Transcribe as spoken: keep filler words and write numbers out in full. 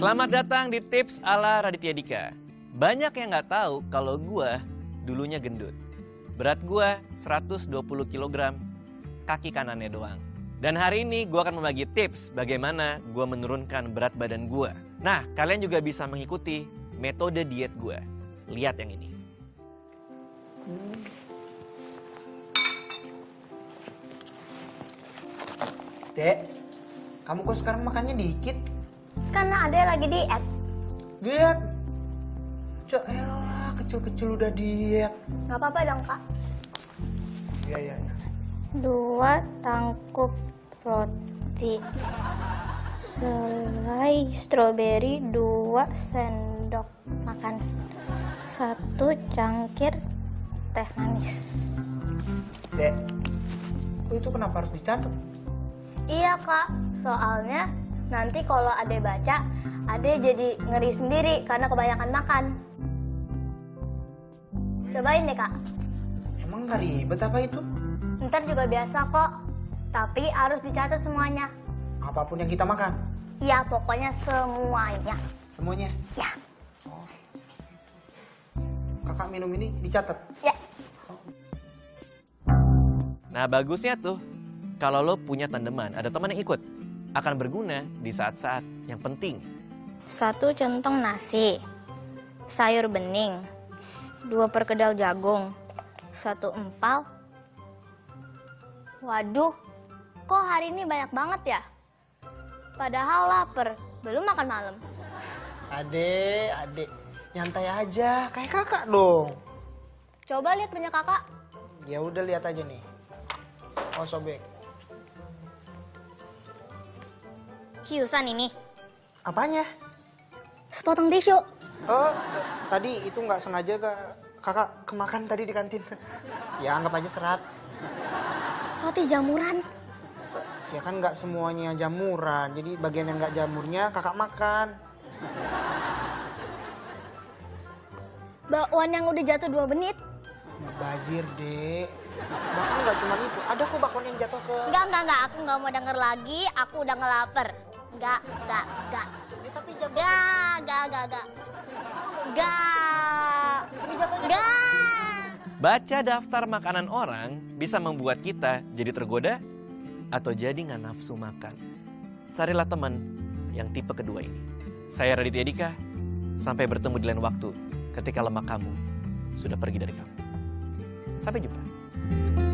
Selamat datang di tips ala Raditya Dika. Banyak yang nggak tahu kalau gua dulunya gendut. Berat gua seratus dua puluh kilogram, kaki kanannya doang. Dan hari ini gua akan membagi tips bagaimana gua menurunkan berat badan gua. Nah, kalian juga bisa mengikuti metode diet gua. Lihat yang ini. Dek, kamu kok sekarang makannya dikit? Karena adek lagi diet. Diet? Cok, elah, kecil-kecil udah diet. Gak apa-apa dong, Kak. Iya, iya. Ya. Dua tangkup roti, selai stroberi, dua sendok makan, satu cangkir teh manis. Dek, kok itu kenapa harus dicatat? Iya, Kak. Soalnya nanti kalau Ade baca, Ade jadi ngeri sendiri karena kebanyakan makan. Cobain deh, Kak. Emang gak ribet apa itu? Ntar juga biasa kok, tapi harus dicatat semuanya. Apapun yang kita makan? Iya, pokoknya semuanya. Semuanya? Ya. Oh. Kakak minum ini dicatat? Ya. Oh. Nah, bagusnya tuh kalau lo punya tandeman, ada teman yang ikut. Akan berguna di saat-saat yang penting. Satu centong nasi, sayur bening, dua perkedel jagung, satu empal. Waduh, kok hari ini banyak banget ya? Padahal lapar, belum makan malam. Adek, adek, nyantai aja, kayak kakak dong. Coba lihat punya kakak. Ya udah lihat aja nih. Oh, sobek. Ciusan ini. Apanya? Sepotong tisu. Oh, tadi itu nggak sengaja kak, kakak kemakan tadi di kantin. Ya anggap aja serat. Roti jamuran. Ya kan nggak semuanya jamuran. Jadi bagian yang nggak jamurnya kakak makan. Bakwan yang udah jatuh dua menit. Bazir, Dek. Bahkan nggak cuma itu. Ada kok bakwan yang jatuh ke... Nggak, nggak, nggak. Aku nggak mau denger lagi. Aku udah ngelaper. Gak, gak, gak. Ya, tapi jago. Gak, gak, gak, gak. Gak. Gak. Baca daftar makanan orang bisa membuat kita jadi tergoda atau jadi nggak nafsu makan. Carilah teman yang tipe kedua ini. Saya Raditya Dika. Sampai bertemu di lain waktu ketika lemak kamu sudah pergi dari kamu. Sampai jumpa.